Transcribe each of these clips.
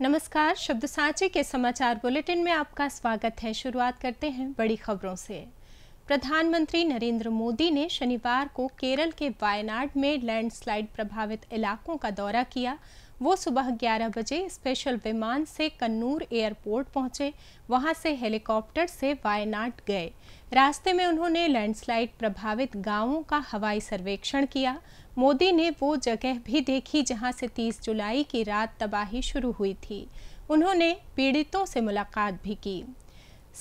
नमस्कार, शब्द सांचे के समाचार बुलेटिन में आपका स्वागत है। शुरुआत करते हैं बड़ी खबरों से। प्रधानमंत्री नरेंद्र मोदी ने शनिवार को केरल के वायनाड में लैंडस्लाइड प्रभावित इलाकों का दौरा किया। वो सुबह 11 बजे स्पेशल विमान से कन्नूर एयरपोर्ट पहुंचे, वहां से हेलीकॉप्टर से वायनाड गए। रास्ते में उन्होंने लैंडस्लाइड प्रभावित गांवों का हवाई सर्वेक्षण किया। मोदी ने वो जगह भी देखी जहां से 30 जुलाई की रात तबाही शुरू हुई थी। उन्होंने पीड़ितों से मुलाकात भी की।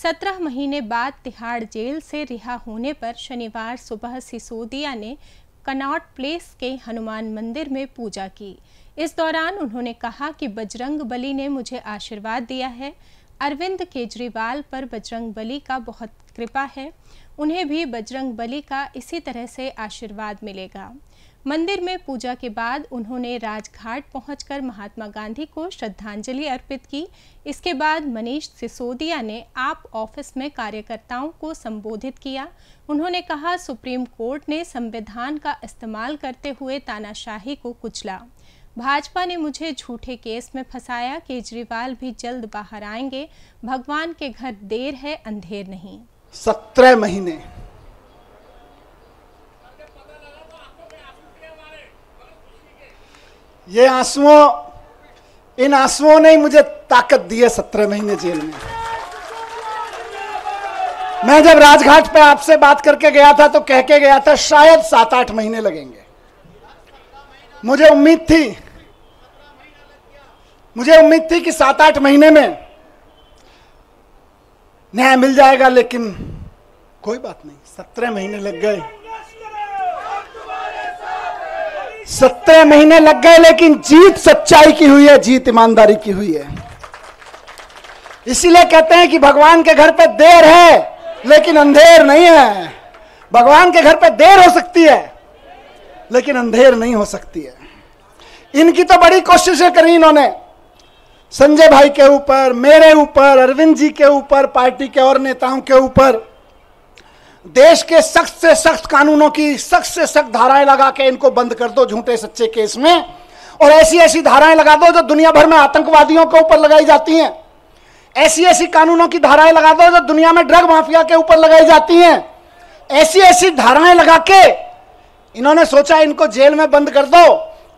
17 महीने बाद तिहाड़ जेल से रिहा होने पर शनिवार सुबह सिसोदिया ने कनॉट प्लेस के हनुमान मंदिर में पूजा की। इस दौरान उन्होंने कहा कि बजरंग बली ने मुझे आशीर्वाद दिया है। अरविंद केजरीवाल पर बजरंग बली का बहुत कृपा है, उन्हें भी बजरंग बली का इसी तरह से आशीर्वाद मिलेगा। मंदिर में पूजा के बाद उन्होंने राजघाट पहुंचकर महात्मा गांधी को श्रद्धांजलि अर्पित की। इसके बाद मनीष सिसोदिया ने आप ऑफिस में कार्यकर्ताओं को संबोधित किया। उन्होंने कहा, सुप्रीम कोर्ट ने संविधान का इस्तेमाल करते हुए तानाशाही को कुचला। भाजपा ने मुझे झूठे केस में फंसाया, केजरीवाल भी जल्द बाहर आएंगे, भगवान के घर देर है अंधेर नहीं। 17 महीने, 17 महीने इन आंसुओं ने मुझे ताकत दी है। 17 महीने जेल में मैं जब राजघाट पे आपसे बात करके गया था तो कह के गया था शायद 7-8 महीने लगेंगे। मुझे उम्मीद थी कि 7-8 महीने में न्याय मिल जाएगा, लेकिन कोई बात नहीं, 17 महीने लग गए। 17 महीने लग गए, लेकिन जीत सच्चाई की हुई है, जीत ईमानदारी की हुई है। इसीलिए कहते हैं कि भगवान के घर पे देर है लेकिन अंधेर नहीं है। भगवान के घर पे देर हो सकती है लेकिन अंधेर नहीं हो सकती है। इनकी तो बड़ी कोशिशें करी इन्होंने, संजय भाई के ऊपर, मेरे ऊपर, अरविंद जी के ऊपर, पार्टी के और नेताओं के ऊपर। देश के सख्त से सख्त कानूनों की सख्त से सख्त धाराएं लगा के इनको बंद कर दो झूठे सच्चे केस में, और ऐसी ऐसी धाराएं लगा दो जो दुनिया भर में आतंकवादियों के ऊपर लगाई जाती हैं। ऐसी ऐसी कानूनों की धाराएं लगा दो जो दुनिया में ड्रग माफिया के ऊपर लगाई जाती हैं। ऐसी ऐसी धाराएं लगा के इन्होंने सोचा इनको जेल में बंद कर दो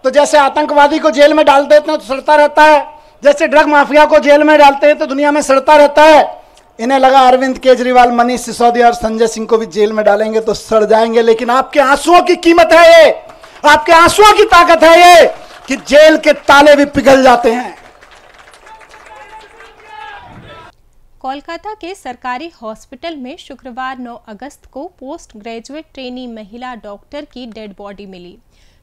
तो जैसे आतंकवादी को जेल में डाल देते हैं तो सड़ता रहता है, जैसे ड्रग माफिया को जेल में डालते हैं तो दुनिया में सड़ता रहता है, इन्हें लगा अरविंद केजरीवाल, मनीष सिसोदिया और संजय सिंह को भी जेल में डालेंगे तो सड़ जाएंगे। लेकिन आपके आंसुओं की कीमत है ये, आपके आंसुओं की ताकत है ये कि जेल के ताले भी पिघल जाते हैं। कोलकाता के सरकारी हॉस्पिटल में शुक्रवार 9 अगस्त को पोस्ट ग्रेजुएट ट्रेनी महिला डॉक्टर की डेड बॉडी मिली।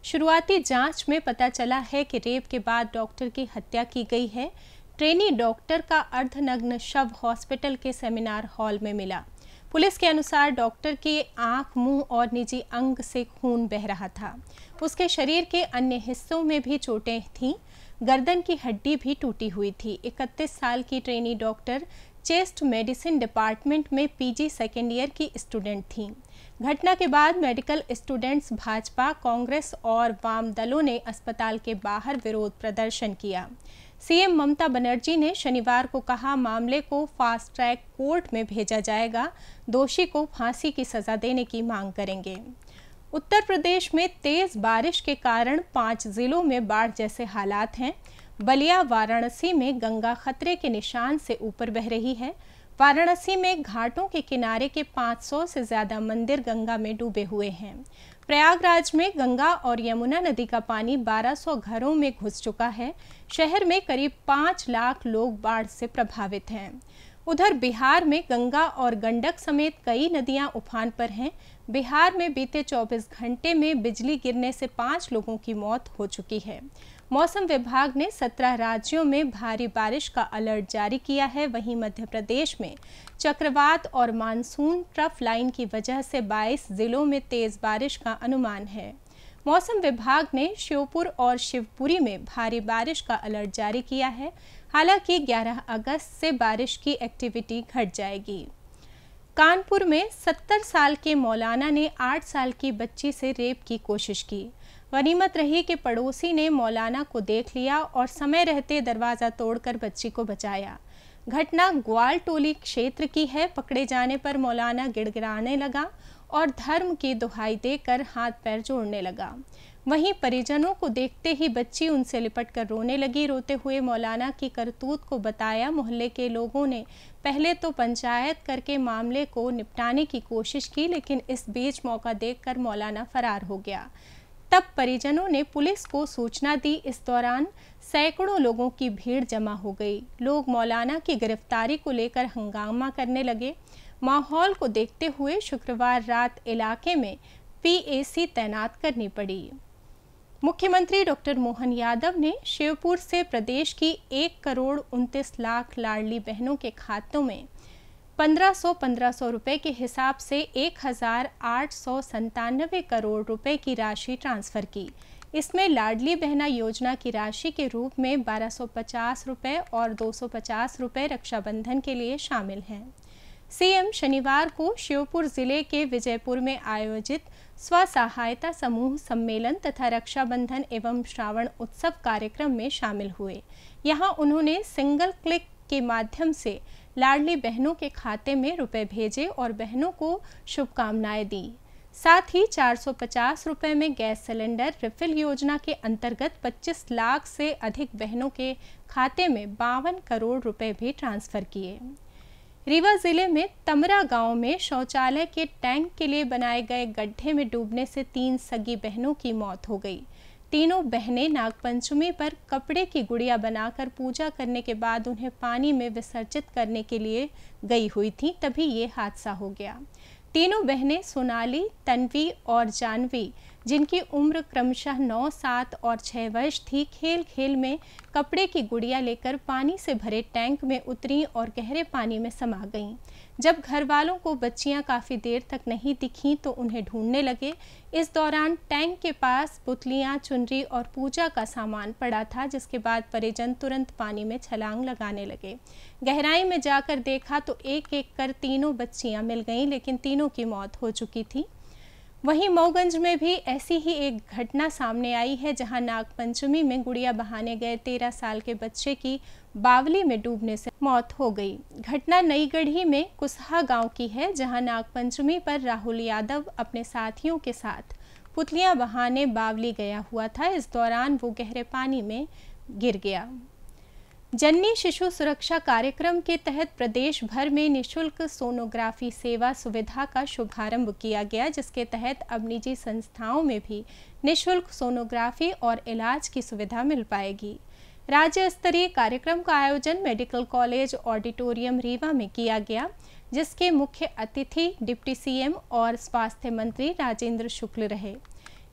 शुरुआती जांच में पता चला है कि रेप के बाद डॉक्टर की हत्या की गई है। ट्रेनी डॉक्टर का अर्धनग्न शव हॉस्पिटल के सेमिनार हॉल में मिला। पुलिस के अनुसार डॉक्टर की आंख, मुंह और निजी अंग से खून बह रहा था। उसके शरीर के अन्य हिस्सों में भी चोटें थीं, गर्दन की हड्डी भी टूटी हुई थी। 31 साल की trainee doctor chest medicine department में पीजी सेकेंड ईयर की स्टूडेंट थीं। घटना के बाद मेडिकल स्टूडेंट्स, भाजपा, कांग्रेस और वाम दलों ने अस्पताल के बाहर विरोध प्रदर्शन किया। सीएम ममता बनर्जी ने शनिवार को कहा, मामले को फास्ट ट्रैक कोर्ट में भेजा जाएगा, दोषी को फांसी की सजा देने की मांग करेंगे। उत्तर प्रदेश में तेज बारिश के कारण 5 जिलों में बाढ़ जैसे हालात हैं। बलिया, वाराणसी में गंगा खतरे के निशान से ऊपर बह रही है। वाराणसी में घाटों के किनारे के 500 से ज़्यादा मंदिर गंगा में डूबे हुए हैं। प्रयागराज में गंगा और यमुना नदी का पानी 1200 घरों में घुस चुका है। शहर में करीब 5 लाख लोग बाढ़ से प्रभावित हैं। उधर बिहार में गंगा और गंडक समेत कई नदियां उफान पर हैं। बिहार में बीते 24 घंटे में बिजली गिरने से 5 लोगों की मौत हो चुकी है। मौसम विभाग ने 17 राज्यों में भारी बारिश का अलर्ट जारी किया है। वहीं मध्य प्रदेश में चक्रवात और मानसून ट्रफ लाइन की वजह से 22 जिलों में तेज बारिश का अनुमान है। मौसम विभाग ने श्योपुर और शिवपुरी में भारी बारिश का अलर्ट जारी किया है। हालांकि 11 अगस्त से बारिश की एक्टिविटी घट जाएगी। कानपुर में 70 साल के मौलाना ने 8 साल की बच्ची से रेप की कोशिश की। गनीमत रही कि पड़ोसी ने मौलाना को देख लिया और समय रहते दरवाज़ा तोड़कर बच्ची को बचाया। घटना ग्वालटोली क्षेत्र की है। पकड़े जाने पर मौलाना गिड़गिड़ाने लगा और धर्म की दुहाई देकर हाथ पैर जोड़ने लगा। वहीं परिजनों को देखते ही बच्ची उनसे लिपटकर रोने लगी। रोते हुए मौलाना की करतूत को बताया। मोहल्ले के लोगों ने पहले तो पंचायत करके मामले को निपटाने की कोशिश की, लेकिन इस बीच मौका देखकर मौलाना फरार हो गया। तब परिजनों ने पुलिस को सूचना दी। इस दौरान सैकड़ों लोगों की भीड़ जमा हो गई। लोग मौलाना की गिरफ्तारी को लेकर हंगामा करने लगे। माहौल को देखते हुए शुक्रवार रात इलाके में पीएसी तैनात करनी पड़ी। मुख्यमंत्री डॉक्टर मोहन यादव ने शिवपुर से प्रदेश की 1,29,00,000 लाडली बहनों के खातों में 1,500-1,500 रुपये के हिसाब से 1,897 करोड़ रुपए की राशि ट्रांसफ़र की। इसमें लाडली बहना योजना की राशि के रूप में 1,250 रुपये और 250 रुपये रक्षाबंधन के लिए शामिल हैं। सीएम शनिवार को श्योपुर जिले के विजयपुर में आयोजित स्व सहायता समूह सम्मेलन तथा रक्षाबंधन एवं श्रावण उत्सव कार्यक्रम में शामिल हुए। यहाँ उन्होंने सिंगल क्लिक के माध्यम से लाडली बहनों के खाते में रुपए भेजे और बहनों को शुभकामनाएं दी। साथ ही 450 रुपए में गैस सिलेंडर रिफिल योजना के अंतर्गत 25 लाख से अधिक बहनों के खाते में 52 करोड़ रुपए भी ट्रांसफ़र किए। रीवा ज़िले में तमरा गांव में शौचालय के टैंक के लिए बनाए गए गड्ढे में डूबने से 3 सगी बहनों की मौत हो गई। तीनों बहनें नागपंचमी पर कपड़े की गुड़िया बनाकर पूजा करने के बाद उन्हें पानी में विसर्जित करने के लिए गई हुई थीं, तभी ये हादसा हो गया। तीनों बहनें सोनाली, तनवी और जानवी, जिनकी उम्र क्रमशः 9, 7 और 6 वर्ष थी, खेल खेल में कपड़े की गुड़िया लेकर पानी से भरे टैंक में उतरीं और गहरे पानी में समा गईं। जब घर वालों को बच्चियां काफ़ी देर तक नहीं दिखीं तो उन्हें ढूंढने लगे। इस दौरान टैंक के पास पुतलियां, चुनरी और पूजा का सामान पड़ा था, जिसके बाद परिजन तुरंत पानी में छलांग लगाने लगे। गहराई में जाकर देखा तो एक एक कर तीनों बच्चियाँ मिल गईं, लेकिन तीनों की मौत हो चुकी थी। वहीं मऊगंज में भी ऐसी ही एक घटना सामने आई है, जहां नागपंचमी में गुड़िया बहाने गए 13 साल के बच्चे की बावली में डूबने से मौत हो गई। घटना नईगढ़ी में कुसहा गांव की है, जहां नागपंचमी पर राहुल यादव अपने साथियों के साथ पुतलियां बहाने बावली गया हुआ था। इस दौरान वो गहरे पानी में गिर गया। जननी शिशु सुरक्षा कार्यक्रम के तहत प्रदेश भर में निशुल्क सोनोग्राफी सेवा सुविधा का शुभारंभ किया गया, जिसके तहत अब निजी संस्थाओं में भी निशुल्क सोनोग्राफी और इलाज की सुविधा मिल पाएगी। राज्य स्तरीय कार्यक्रम का आयोजन मेडिकल कॉलेज ऑडिटोरियम रीवा में किया गया, जिसके मुख्य अतिथि डिप्टी सीएम और स्वास्थ्य मंत्री राजेंद्र शुक्ल रहे।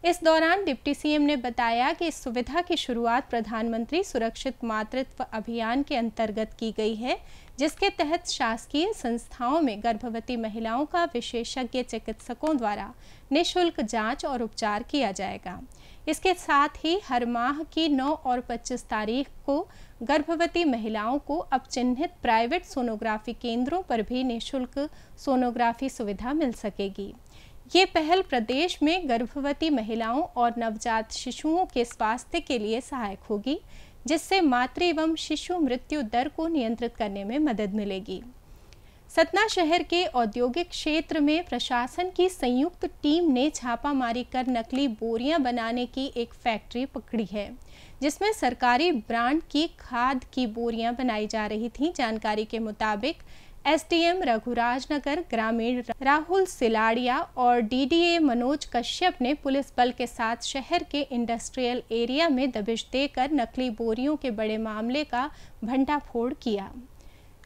इस दौरान डिप्टी सीएम ने बताया कि इस सुविधा की शुरुआत प्रधानमंत्री सुरक्षित मातृत्व अभियान के अंतर्गत की गई है, जिसके तहत शासकीय संस्थाओं में गर्भवती महिलाओं का विशेषज्ञ चिकित्सकों द्वारा निःशुल्क जांच और उपचार किया जाएगा। इसके साथ ही हर माह की 9 और 25 तारीख को गर्भवती महिलाओं को अब चिन्हित प्राइवेट सोनोग्राफी केंद्रों पर भी निःशुल्क सोनोग्राफी सुविधा मिल सकेगी। ये पहल प्रदेश में गर्भवती महिलाओं और नवजात शिशुओं के स्वास्थ्य के लिए सहायक होगी, जिससे मातृ एवं शिशु मृत्यु दर को नियंत्रित करने में मदद मिलेगी। सतना शहर के औद्योगिक क्षेत्र में प्रशासन की संयुक्त टीम ने छापामारी कर नकली बोरियां बनाने की एक फैक्ट्री पकड़ी है, जिसमें सरकारी ब्रांड की खाद की बोरियां बनाई जा रही थीं। जानकारी के मुताबिक एसडीएम रघुराजनगर ग्रामीण राहुल सिलाडिया और डीडीए मनोज कश्यप ने पुलिस बल के साथ शहर के इंडस्ट्रियल एरिया में दबिश देकर नकली बोरियों के बड़े मामले का भंडाफोड़ किया।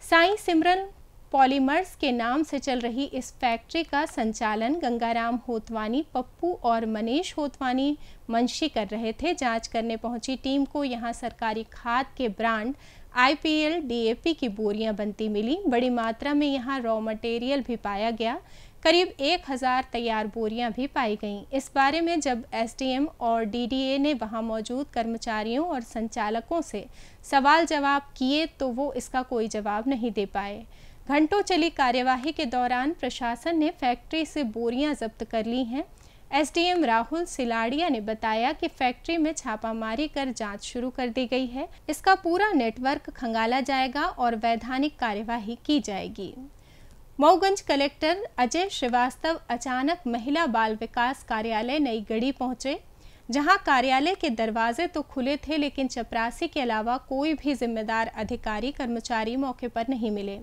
साईं सिमरन पॉलीमर्स के नाम से चल रही इस फैक्ट्री का संचालन गंगाराम होतवानी, पप्पू और मनीष होतवानी मंशी कर रहे थे। जांच करने पहुंची टीम को यहां सरकारी खाद के ब्रांड IPL DAP की बोरियां बनती मिली। बड़ी मात्रा में यहां रॉ मटेरियल भी पाया गया। करीब 1000 तैयार बोरियां भी पाई गईं। इस बारे में जब SDM और DDA ने वहां मौजूद कर्मचारियों और संचालकों से सवाल जवाब किए तो वो इसका कोई जवाब नहीं दे पाए। घंटों चली कार्यवाही के दौरान प्रशासन ने फैक्ट्री से बोरियां जब्त कर ली हैं। एसडीएम राहुल सिलाडिया ने बताया कि फैक्ट्री में छापामारी कर जांच शुरू कर दी गई है। इसका पूरा नेटवर्क खंगाला जाएगा और वैधानिक कार्यवाही की जाएगी। मऊगंज कलेक्टर अजय श्रीवास्तव अचानक महिला बाल विकास कार्यालय नईगढ़ी पहुंचे, जहां कार्यालय के दरवाजे तो खुले थे लेकिन चपरासी के अलावा कोई भी जिम्मेदार अधिकारी कर्मचारी मौके पर नहीं मिले।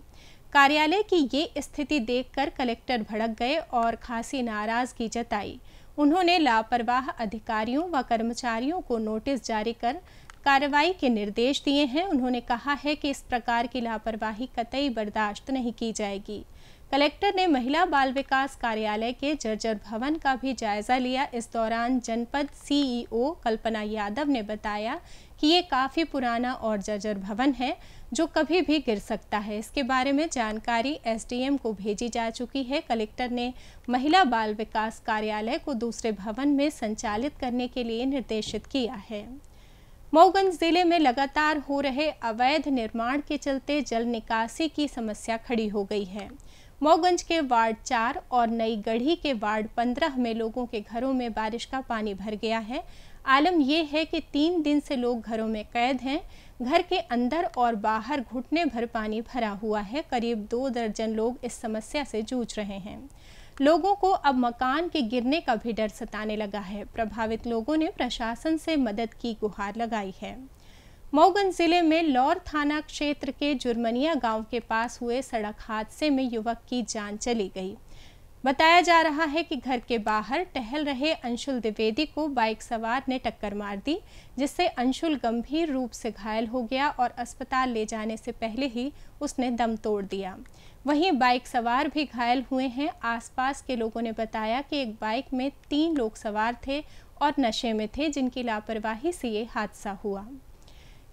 कार्यालय की ये स्थिति देखकर कलेक्टर भड़क गए और खासी नाराजगी जताई। उन्होंने लापरवाह अधिकारियों व कर्मचारियों को नोटिस जारी कर कार्रवाई के निर्देश दिए हैं। उन्होंने कहा है कि इस प्रकार की लापरवाही कतई बर्दाश्त नहीं की जाएगी। कलेक्टर ने महिला बाल विकास कार्यालय के जर्जर भवन का भी जायजा लिया। इस दौरान जनपद सीईओ कल्पना यादव ने बताया कि ये काफ़ी पुराना और जर्जर भवन है जो कभी भी गिर सकता है। इसके बारे में जानकारी एसडीएम को भेजी जा चुकी है। कलेक्टर ने महिला बाल विकास कार्यालय को दूसरे भवन में संचालित करने के लिए निर्देशित किया है। मऊगंज जिले में लगातार हो रहे अवैध निर्माण के चलते जल निकासी की समस्या खड़ी हो गई है। मऊगंज के वार्ड 4 और नईगढ़ी के वार्ड 15 में लोगों के घरों में बारिश का पानी भर गया है। आलम यह है कि 3 दिन से लोग घरों में कैद हैं। घर के अंदर और बाहर घुटने भर पानी भरा हुआ है। करीब 2 दर्जन लोग इस समस्या से जूझ रहे हैं। लोगों को अब मकान के गिरने का भी डर सताने लगा है। प्रभावित लोगों ने प्रशासन से मदद की गुहार लगाई है। मऊगंज जिले में लौर थाना क्षेत्र के जुर्मनिया गांव के पास हुए सड़क हादसे में युवक की जान चली गई। बताया जा रहा है कि घर के बाहर टहल रहे अंशुल द्विवेदी को बाइक सवार ने टक्कर मार दी, जिससे अंशुल गंभीर रूप से घायल हो गया और अस्पताल ले जाने से पहले ही उसने दम तोड़ दिया। वहीं बाइक सवार भी घायल हुए हैं। आसपास के लोगों ने बताया कि एक बाइक में 3 लोग सवार थे और नशे में थे, जिनकी लापरवाही से ये हादसा हुआ।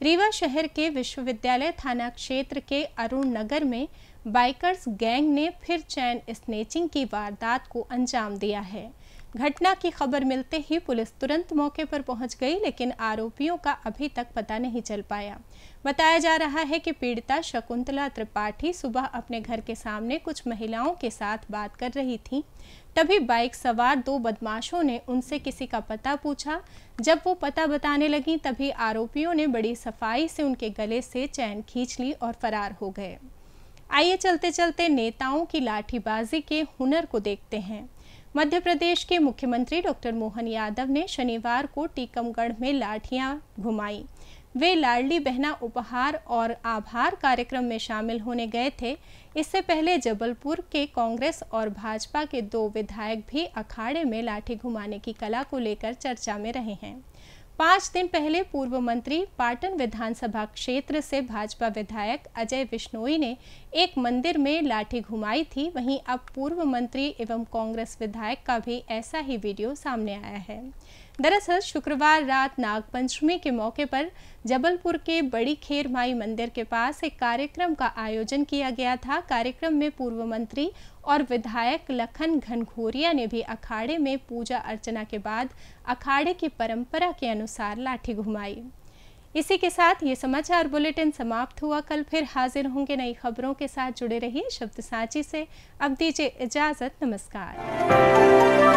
रीवा शहर के विश्वविद्यालय थाना क्षेत्र के अरुण नगर में बाइकर्स गैंग ने फिर चैन स्नेचिंग की वारदात को अंजाम दिया है। घटना की खबर मिलते ही पुलिस तुरंत मौके पर पहुंच गई, लेकिन आरोपियों का अभी तक पता नहीं चल पाया। बताया जा रहा है कि पीड़िता शकुंतला त्रिपाठी सुबह अपने घर के सामने कुछ महिलाओं के साथ बात कर रही थी, तभी बाइक सवार 2 बदमाशों ने उनसे किसी का पता पूछा। जब वो पता बताने लगी तभी आरोपियों ने बड़ी सफाई से उनके गले से चैन खींच ली और फरार हो गए। आइए चलते चलते नेताओं की लाठीबाजी के हुनर को देखते हैं। मध्य प्रदेश के मुख्यमंत्री डॉक्टर मोहन यादव ने शनिवार को टीकमगढ़ में लाठियां घुमाई। वे लाडली बहना उपहार और आभार कार्यक्रम में शामिल होने गए थे। इससे पहले जबलपुर के कांग्रेस और भाजपा के 2 विधायक भी अखाड़े में लाठी घुमाने की कला को लेकर चर्चा में रहे हैं। 5 दिन पहले पूर्व मंत्री पाटन विधानसभा क्षेत्र से भाजपा विधायक अजय विश्नोई ने एक मंदिर में लाठी घुमाई थी। वहीं अब पूर्व मंत्री एवं कांग्रेस विधायक का भी ऐसा ही वीडियो सामने आया है। दरअसल शुक्रवार रात नागपंचमी के मौके पर जबलपुर के बड़ी खेर माई मंदिर के पास एक कार्यक्रम का आयोजन किया गया था। कार्यक्रम में पूर्व मंत्री और विधायक लखन घनघोरिया ने भी अखाड़े में पूजा अर्चना के बाद अखाड़े की परंपरा के अनुसार लाठी घुमाई। इसी के साथ ये समाचार बुलेटिन समाप्त हुआ। कल फिर हाजिर होंगे नई खबरों के साथ। जुड़े रहिए शब्द सांची से। अब दीजिए इजाज़त। नमस्कार।